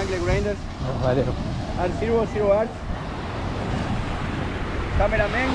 angle grinder. Vale. Art Zero, Zero Art. Cameraman.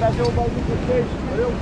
tentar derrubar um de vocês, valeu?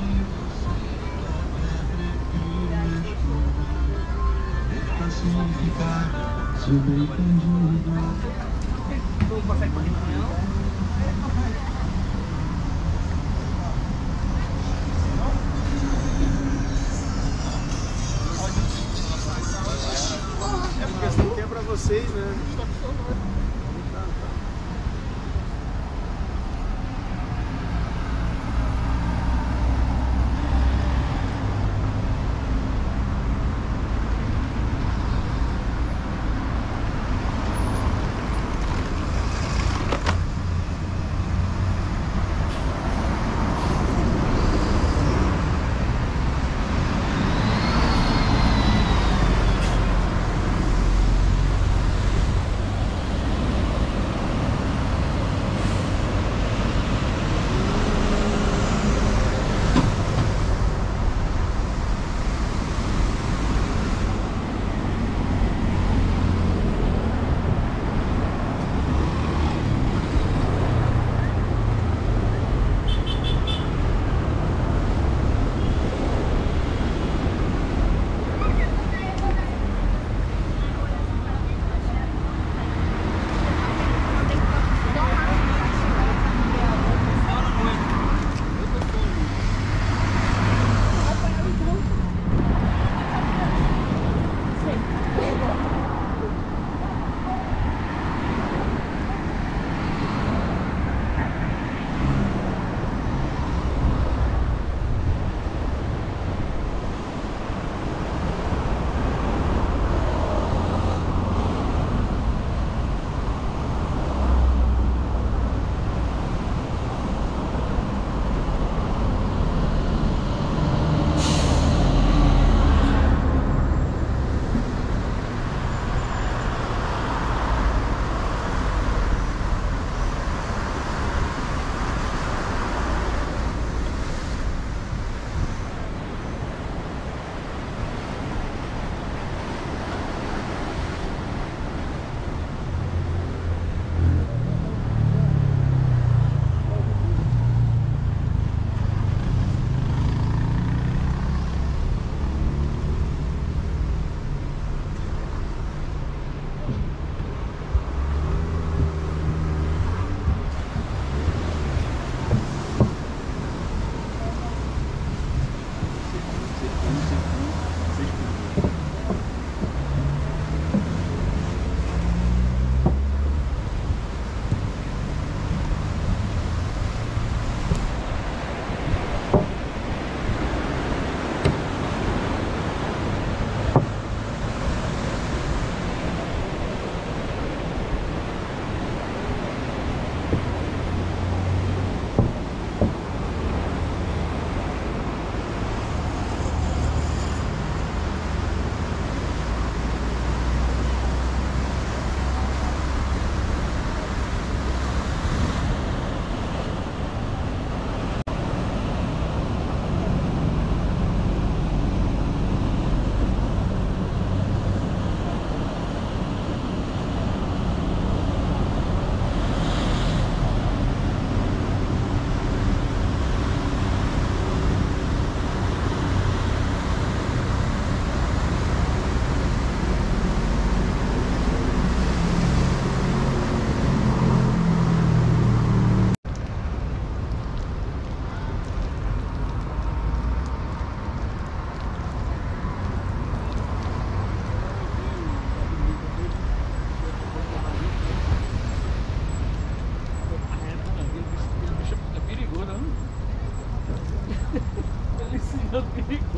Não consegue fazer isso, não?